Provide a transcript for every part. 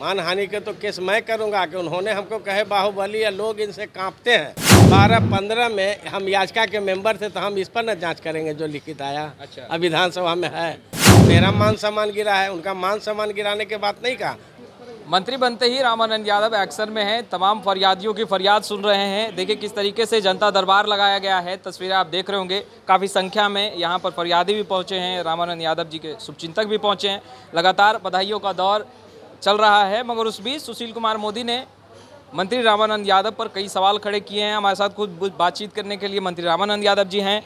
मानहानि के तो केस मैं करूंगा कि उन्होंने हमको कहे बाहुबली या लोग इनसे कांपते हैं। 12-15 में हम याचिका के मेंबर थे तो हम इस पर न जांच करेंगे जो लिखित आया। अच्छा। अब विधानसभा में है, मेरा मान सम्मान गिरा है, उनका मान सम्मान गिराने की बात नहीं कहा। मंत्री बनते ही रामानंद यादव एक्शन में हैं, तमाम फरियादियों की फरियाद सुन रहे हैं। देखिए किस तरीके से जनता दरबार लगाया गया है, तस्वीरें आप देख रहे होंगे। काफ़ी संख्या में यहाँ पर फरियादी भी पहुँचे हैं, रामानंद यादव जी के शुभचिंतक भी पहुँचे हैं। लगातार बधाइयों का दौर चल रहा है, मगर उस बीच सुशील कुमार मोदी ने मंत्री रामानंद यादव पर कई सवाल खड़े किए हैं। हमारे साथ खुद बातचीत करने के लिए मंत्री रामानंद यादव जी हैं।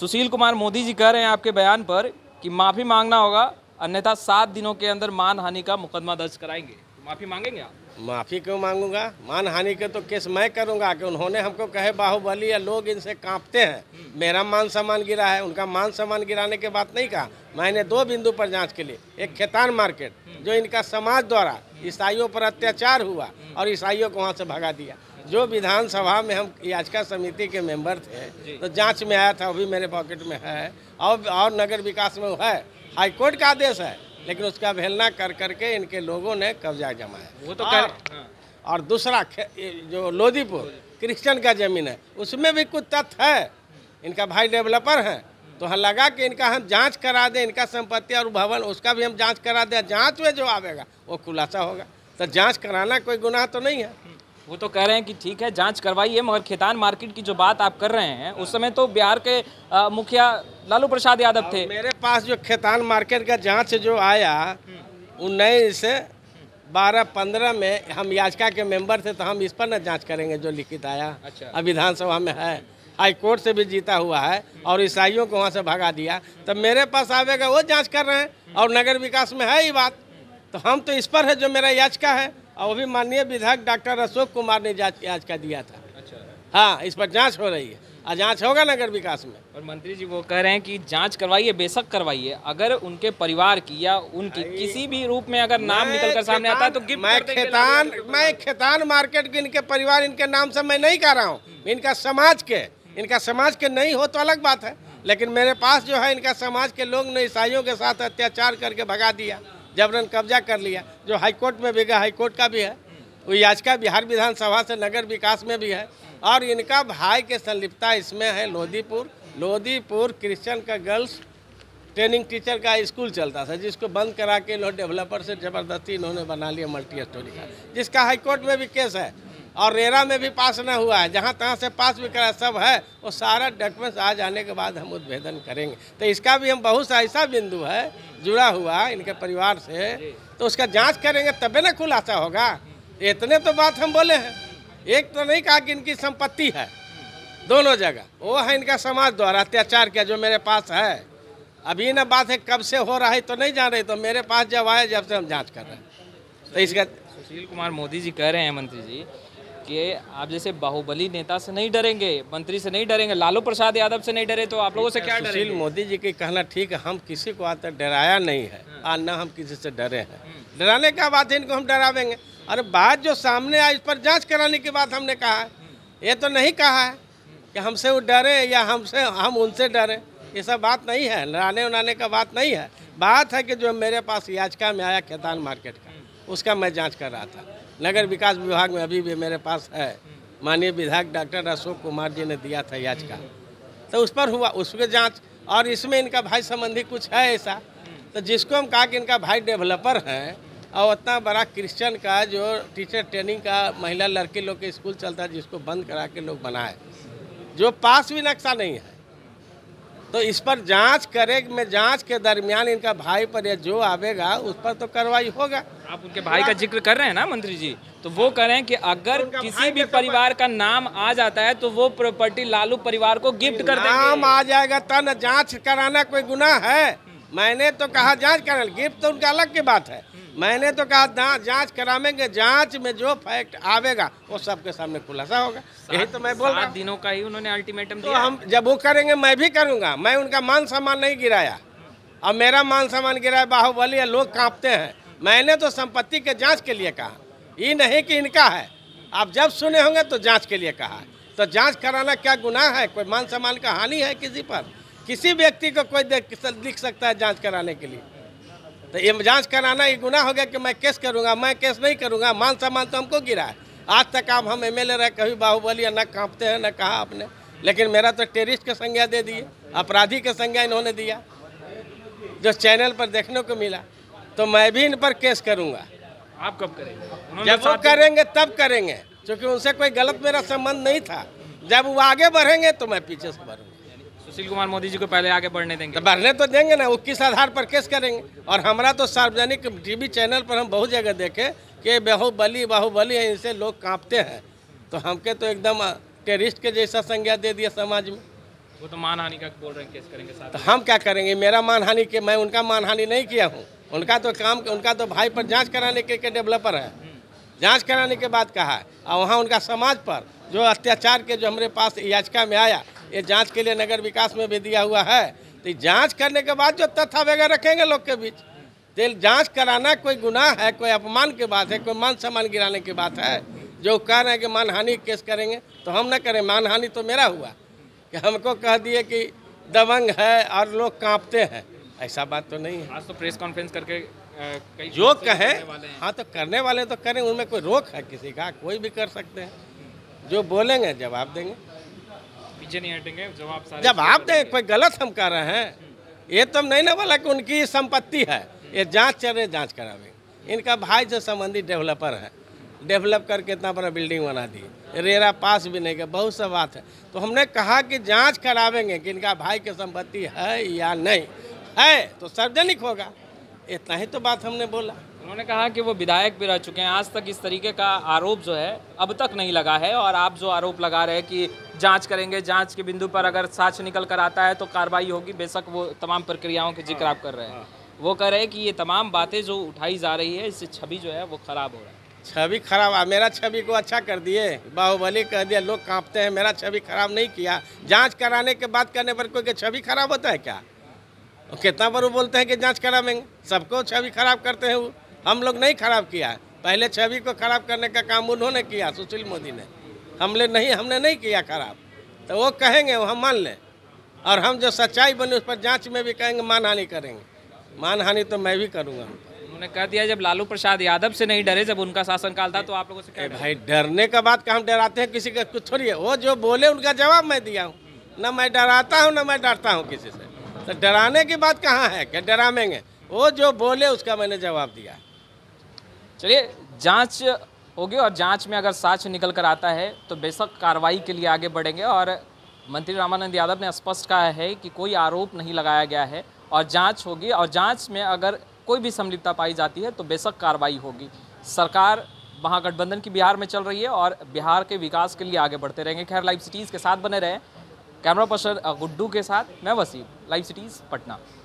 सुशील कुमार मोदी जी कह रहे हैं आपके बयान पर कि माफ़ी मांगना होगा, अन्यथा 7 दिनों के अंदर मानहानि का मुकदमा दर्ज कराएंगे। माफ़ी मांगेंगे आप? माफ़ी क्यों मांगूंगा, मानहानि के तो केस मैं करूंगा कि उन्होंने हमको कहे बाहुबली या लोग इनसे कांपते हैं। मेरा मान सम्मान गिरा है, उनका मान सम्मान गिराने की बात नहीं कहा। मैंने 2 बिंदु पर जांच के लिए, एक खेतान मार्केट जो इनका समाज द्वारा ईसाइयों पर अत्याचार हुआ और ईसाइयों को वहाँ से भगा दिया, जो विधानसभा में हम याचिका समिति के मेंबर थे तो जाँच में आया था, वो भी मेरे पॉकेट में है और नगर विकास में है, हाईकोर्ट का आदेश है, लेकिन उसका अवहेलना कर करके इनके लोगों ने कब्जा जमाया। वो तो और दूसरा जो लोधीपुर क्रिश्चियन का जमीन है उसमें भी कुछ तथ्य है, इनका भाई डेवलपर है तो हम लगा कि इनका हम जांच करा दें, इनका संपत्ति और भवन उसका भी हम जांच करा दें, जांच में जो आवेगा वो खुलासा होगा। तो जांच कराना कोई गुनाह तो नहीं है। वो तो कह रहे हैं कि ठीक है जांच करवाइए, मगर खेतान मार्केट की जो बात आप कर रहे हैं उस समय तो बिहार के मुखिया लालू प्रसाद यादव थे। मेरे पास जो खेतान मार्केट का जांच जो आया 19-12-15 में हम याचिका के मेंबर थे तो हम इस पर न जांच करेंगे जो लिखित आया। अच्छा। अब विधानसभा में है, हाईकोर्ट से भी जीता हुआ है और ईसाइयों को वहाँ से भगा दिया, तब मेरे पास आवेगा, वो जाँच कर रहे हैं और नगर विकास में है ये बात, तो हम तो इस पर है जो मेरा याचिका है। और वो भी माननीय विधायक डॉक्टर अशोक कुमार ने जांच का दिया था। अच्छा। हाँ, इस पर जांच हो रही है और जांच होगा नगर विकास में। और मंत्री जी वो कह रहे हैं कि जांच करवाइए, बेशक करवाइए, अगर उनके परिवार की या उनकी किसी भी रूप में अगर नाम निकलकर सामने आता है तो मैं खेतान मार्केट के इनके परिवार इनके नाम से मैं नहीं कह रहा हूँ, इनका समाज के नहीं हो तो अलग बात है, लेकिन मेरे पास जो है इनका समाज के लोग ने ईसाइयों के साथ अत्याचार करके भगा दिया, जबरन कब्जा कर लिया, जो हाईकोर्ट में भी गया, हाईकोर्ट का भी है वो याचिका, बिहार विधानसभा से नगर विकास में भी है, और इनका भाई के संलिप्तता इसमें है। लोधीपुर क्रिश्चियन का गर्ल्स ट्रेनिंग टीचर का स्कूल चलता था जिसको बंद करा के इन्होंने डेवलपर से ज़बरदस्ती इन्होंने बना लिया मल्टी स्टोरी का, जिसका हाईकोर्ट में भी केस है और रेरा में भी पास ना हुआ है, जहाँ तहाँ से पास भी करा सब है, वो सारा डॉक्यूमेंट्स आ जाने के बाद हम उद्भेदन करेंगे। तो इसका भी हम बहुत सा ऐसा बिंदु है जुड़ा हुआ इनके परिवार से, तो उसका जांच करेंगे तबे ना खुलासा होगा। इतने तो बात हम बोले हैं, एक तो नहीं कहा कि इनकी संपत्ति है दोनों जगह, वो है इनका समाज द्वारा अत्याचार किया जो मेरे पास है। अभी ना बात है कब से हो रहा है तो नहीं जान रही, तो मेरे पास जब आए जब से हम जाँच कर रहे हैं। तो इसका सुशील कुमार मोदी जी कह रहे हैं मंत्री जी कि आप जैसे बाहुबली नेता से नहीं डरेंगे, मंत्री से नहीं डरेंगे, लालू प्रसाद यादव से नहीं डरे, तो आप लोगों से क्या डरेंगे? सुशील मोदी जी के कहना ठीक है, हम किसी को आज तक डराया नहीं है और न हम किसी से डरे हैं। डराने का बात है, इनको हम डरावेंगे? अरे बात जो सामने आई इस पर जांच कराने की बात हमने कहा है, ये तो नहीं कहा है कि हमसे वो डरे या हम उनसे डरें, ये सब बात नहीं है, डराने उड़ाने का बात नहीं है। बात है कि जो मेरे पास याचिका में आया खेतान मार्केट का, उसका मैं जाँच कर रहा था, नगर विकास विभाग में अभी भी मेरे पास है, माननीय विधायक डॉक्टर अशोक कुमार जी ने दिया था याचिका, तो उस पर हुआ उसके जांच, और इसमें इनका भाई संबंधी कुछ है ऐसा, तो जिसको हम कहा कि इनका भाई डेवलपर हैं और उतना बड़ा क्रिश्चियन का जो टीचर ट्रेनिंग का महिला लड़के लोग के स्कूल चलता है जिसको बंद करा के लोग बनाए, जो पास भी नक्शा नहीं है, तो इस पर जांच करें। मैं जांच के दरमियान इनका भाई पर या जो आवेगा उस पर तो कार्रवाई होगा। आप उनके भाई का जिक्र कर रहे हैं ना मंत्री जी, तो वो कह रहे हैं कि अगर किसी भी परिवार का नाम आ जाता है तो वो प्रॉपर्टी लालू परिवार को गिफ्ट कर देंगे। नाम आ जाएगा तब जांच कराना कोई गुनाह है? मैंने तो कहा जाँच कराना, गिफ्ट तो उनका अलग की बात है, मैंने तो कहा जांच कराएंगे, जांच में जो फैक्ट आवेगा वो सबके सामने खुलासा होगा, यही तो मैं बोल रहा हूँ। 7 दिनों का ही उन्होंने अल्टीमेटम दिया। तो हम जब वो करेंगे मैं भी करूँगा, मैं उनका मान सम्मान नहीं गिराया और मेरा मान सम्मान गिराया बाहुबली या लोग कांपते हैं। मैंने तो संपत्ति के जाँच के लिए कहा, ये नहीं कि इनका है। आप जब सुने होंगे तो जाँच के लिए कहा, तो जाँच कराना क्या गुनाह है? कोई मान सम्मान का हानि है किसी पर? किसी व्यक्ति को कोई लिख सकता है जाँच कराने के लिए, तो ये जांच कराना ये गुनाह हो गया कि मैं केस करूँगा, मैं केस नहीं करूँगा। मान सम्मान तो हमको गिरा है, आज तक आप हम एमएलए रहे, कभी बाहुबली न कांपते हैं न कहा आपने, लेकिन मेरा तो टेररिस्ट की संज्ञा दे दिए, अपराधी की संज्ञा इन्होंने दिया जो चैनल पर देखने को मिला। तो मैं भी इन पर केस करूँगा। आप कब करेंगे? जब वो करेंगे तब करेंगे, क्योंकि उनसे कोई गलत मेरा संबंध नहीं था। जब वो आगे बढ़ेंगे तो मैं पीछे से बढ़ूंगा। सुशील कुमार मोदी जी को पहले आगे बढ़ने देंगे? तो बढ़ने तो देंगे ना, वो किस आधार पर केस करेंगे? और हमारा तो सार्वजनिक टीवी चैनल पर हम बहुत जगह देखे कि बाहुबली बाहुबली है, इनसे लोग कांपते हैं। तो हमके तो एकदम टेररिस्ट के जैसा संज्ञा दे दिया समाज में। वो तो मानहानि का बोल रहे हैं, केस करेंगे साथ। तो हम क्या करेंगे? मेरा मानहानि के, मैं उनका मानहानि नहीं किया हूँ। उनका तो काम, उनका तो भाई पर जाँच कराने के डेवलपर है, जांच कराने के बाद कहा है। और वहाँ उनका समाज पर जो अत्याचार के जो हमारे पास याचिका में आया, ये जांच के लिए नगर विकास में भी दिया हुआ है। तो जांच करने के बाद जो तथ्य वगैरह रखेंगे लोग के बीच, तो जांच कराना कोई गुनाह है, कोई अपमान की बात है, कोई मान सम्मान गिराने की बात है। जो कह रहे हैं कि मानहानि केस करेंगे तो हम ना करें। मानहानि तो मेरा हुआ कि हमको कह दिए कि दबंग है और लोग कांपते हैं, ऐसा बात तो नहीं है। आज तो प्रेस कॉन्फ्रेंस करके जो कहें, हाँ तो करने वाले तो करें, उनमें कोई रोक है किसी का? कोई भी कर सकते हैं, जो बोलेंगे जवाब देंगे, पीछे नहीं हटेंगे। जवाब देंगे, कोई गलत हम कर रहे हैं ये तो नहीं ना बोला कि उनकी संपत्ति है। ये जांच चल रही, जांच करावेंगे। इनका भाई से संबंधित डेवलपर है, डेवलप करके इतना बड़ा बिल्डिंग बना दी, रेरा पास भी नहीं गया, बहुत सा बात है। तो हमने कहा कि जाँच करावेंगे कि इनका भाई की संपत्ति है या नहीं है, तो सार्वजनिक होगा, इतना ही तो बात हमने बोला। उन्होंने कहा कि वो विधायक भी रह चुके हैं, आज तक इस तरीके का आरोप जो है अब तक नहीं लगा है। और आप जो आरोप लगा रहे हैं कि जांच करेंगे, जांच के बिंदु पर अगर साक्ष्य निकल कर आता है तो कार्रवाई होगी, बेशक वो तमाम प्रक्रियाओं के जिक्र आप कर रहे हैं। वो कह रहे हैं कि ये तमाम बातें जो उठाई जा रही है, इससे छवि जो है वो खराब हो रहा है। छवि खराब? मेरा छवि को अच्छा कर दिए, बाहुबली कह दिया, लोग कांपते हैं। मेरा छवि खराब नहीं किया। जाँच कराने के बाद करने पर कोई छवि खराब होता है क्या? कितना बार वो बोलते हैं कि जांच करावेंगे, सबको छवि खराब करते हैं वो। हम लोग नहीं खराब किया है, पहले छवि को खराब करने का काम उन्होंने किया, सुशील मोदी ने, हमने नहीं किया खराब। तो वो कहेंगे, वो हम मान लें, और हम जो सच्चाई बने उस पर जांच में भी कहेंगे, मानहानि करेंगे। मानहानि तो मैं भी करूँगा। उन्होंने कह दिया जब लालू प्रसाद यादव से नहीं डरे जब उनका शासनकाल था, तो आप लोगों से भाई डरने का बात का? हम डराते हैं किसी का? कुछ थोड़ी है, वो जो बोले उनका जवाब मैं दिया हूँ ना। मैं डराता हूँ ना मैं डरता हूँ किसी से। तो डराने की बात कहाँ है कि डरावेंगे? वो जो बोले उसका मैंने जवाब दिया। चलिए, जांच होगी और जांच में अगर साक्ष्य निकल कर आता है तो बेशक कार्रवाई के लिए आगे बढ़ेंगे। और मंत्री रामानंद यादव ने स्पष्ट कहा है कि कोई आरोप नहीं लगाया गया है और जांच होगी, और जांच में अगर कोई भी संलिप्तता पाई जाती है तो बेशक कार्रवाई होगी। सरकार महागठबंधन की बिहार में चल रही है और बिहार के विकास के लिए आगे बढ़ते रहेंगे। खैर, लाइव सिटीज़ के साथ बने रहें। कैमरा पर्सन गुड्डू के साथ मैं वसीम, लाइव सिटीज़, पटना।